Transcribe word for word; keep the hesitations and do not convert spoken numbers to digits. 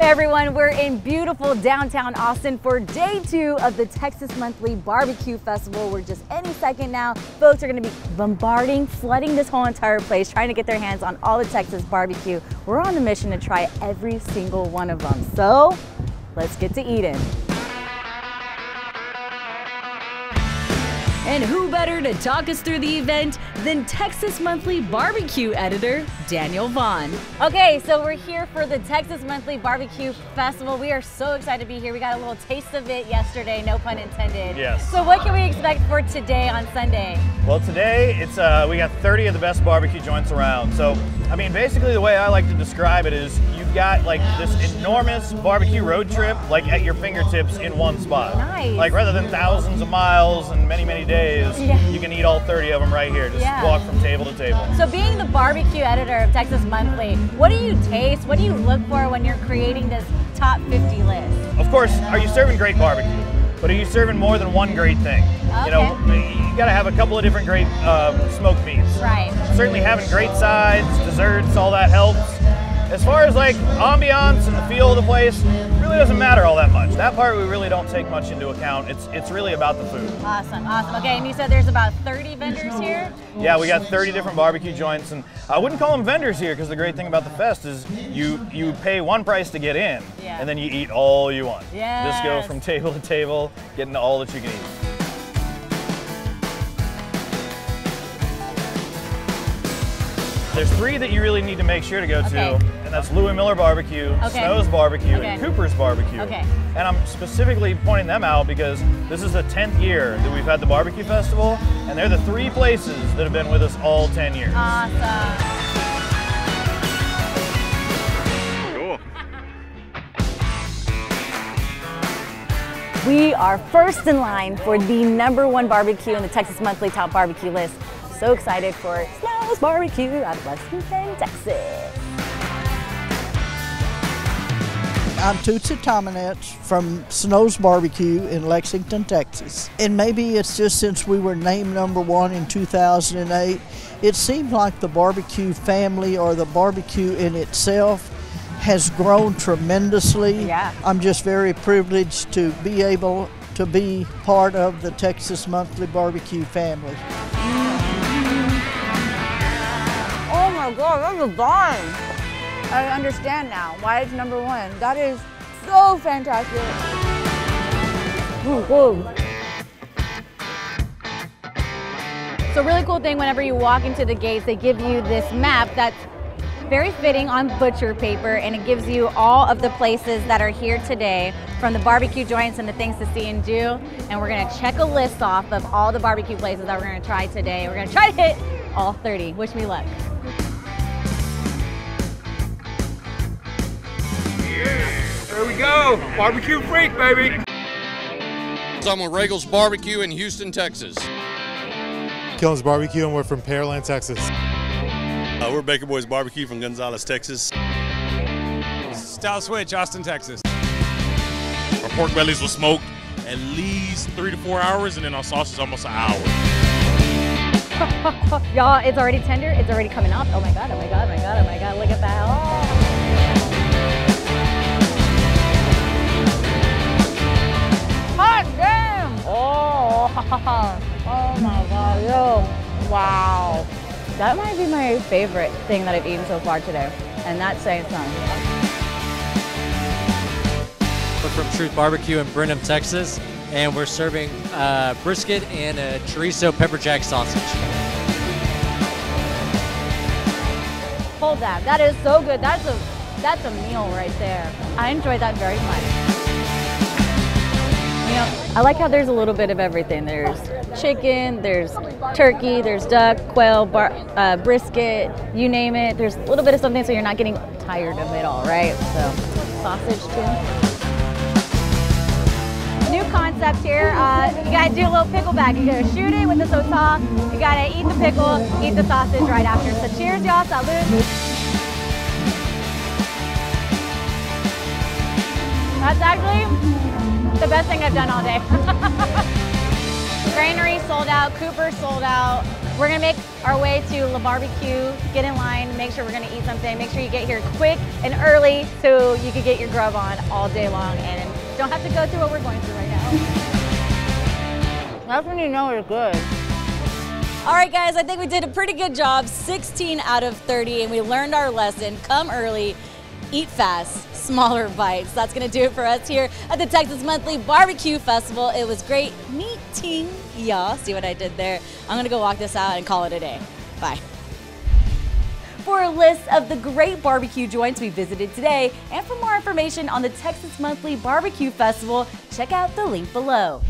Hey everyone, we're in beautiful downtown Austin for day two of the Texas Monthly Barbecue Festival. We're just any second now. Folks are gonna be bombarding, flooding this whole entire place, trying to get their hands on all the Texas barbecue. We're on a mission to try every single one of them. So let's get to eating. And who better to talk us through the event than Texas Monthly Barbecue editor, Daniel Vaughn. Okay, so we're here for the Texas Monthly Barbecue Festival. We are so excited to be here. We got a little taste of it yesterday, no pun intended. Yes. So what can we expect for today on Sunday? Well, today, it's uh, we got thirty of the best barbecue joints around. So, I mean, basically the way I like to describe it is you've got like this enormous barbecue road trip like at your fingertips in one spot. Nice. Like rather than thousands of miles and many, many days, Yeah. You can eat all thirty of them right here. Just yeah. walk from table to table. So being the barbecue editor of Texas Monthly, what do you taste? What do you look for when you're creating this top fifty list? Of course, are you serving great barbecue? But are you serving more than one great thing? Okay. You know, you gotta have a couple of different great uh, smoked meats. Right. Certainly having great sides, desserts, all that helps. As far as like ambiance and the feel of the place, really doesn't matter all that much. That part we really don't take much into account. It's it's really about the food. Awesome, awesome. Okay, and you said there's about thirty vendors here? Yeah, we got thirty different barbecue joints, and I wouldn't call them vendors here because the great thing about the fest is you you pay one price to get in, yeah. and then you eat all you want. Yes. Just go from table to table, getting all that you can eat. There's three that you really need to make sure to go to, okay. and that's Louis Miller Barbecue, okay. Snow's Barbecue, okay. and Cooper's Barbecue. Okay. And I'm specifically pointing them out because this is the tenth year that we've had the barbecue festival, and they're the three places that have been with us all ten years. Awesome. We are first in line for the number one barbecue in the Texas Monthly Top Barbecue list. So excited for Snow's Barbecue out of Lexington, Texas. I'm Tootsie Tomanetz from Snow's Barbecue in Lexington, Texas. And maybe it's just since we were named number one in two thousand eight, it seemed like the barbecue family or the barbecue in itself has grown tremendously. Yeah. I'm just very privileged to be able to be part of the Texas Monthly Barbecue family. Oh my God, that was bomb! I understand now why it's number one. That is so fantastic. Ooh, whoa. So really cool thing, whenever you walk into the gates, they give you this map that's very fitting on butcher paper, and it gives you all of the places that are here today, from the barbecue joints and the things to see and do. And we're gonna check a list off of all the barbecue places that we're gonna try today. We're gonna try to hit all thirty. Wish me luck. There we go, barbecue freak, baby. I'm with Regal's Barbecue in Houston, Texas. Killins Barbecue, and we're from Pearland, Texas. Uh, we're Baker Boys Barbecue from Gonzales, Texas. Style Switch, Austin, Texas. Our pork bellies will smoke at least three to four hours, and then our sauce is almost an hour. Y'all, it's already tender, it's already coming up. Oh my God, oh my God, oh my God, oh my God, look at that. Oh. Oh my God, yo, wow. That might be my favorite thing that I've eaten so far today, and that's saying something. We're from Truth B B Q in Brenham, Texas, and we're serving uh, brisket and a chorizo pepper jack sausage. Hold that, that is so good. That's a, that's a meal right there. I enjoyed that very much. You know, I like how there's a little bit of everything. There's chicken, there's turkey, there's duck, quail, bar, uh, brisket, you name it. There's a little bit of something so you're not getting tired of it all, right? So, sausage too. New concept here. Uh, you gotta do a little pickleback. You gotta shoot it with the sauce. You gotta eat the pickle, eat the sausage right after. So cheers y'all, salud. That's actually the best thing I've done all day. Granary sold out, Cooper sold out. We're gonna make our way to La Barbecue, get in line, make sure we're gonna eat something. Make sure you get here quick and early so you can get your grub on all day long and don't have to go through what we're going through right now. That's when you know it's good. All right, guys, I think we did a pretty good job, sixteen out of thirty, and we learned our lesson. Come early, eat fast, smaller bites. That's gonna do it for us here at the Texas Monthly Barbecue Festival. It was great meeting y'all. See what I did there? I'm gonna go walk this out and call it a day. Bye. For a list of the great barbecue joints we visited today, and for more information on the Texas Monthly Barbecue Festival, check out the link below.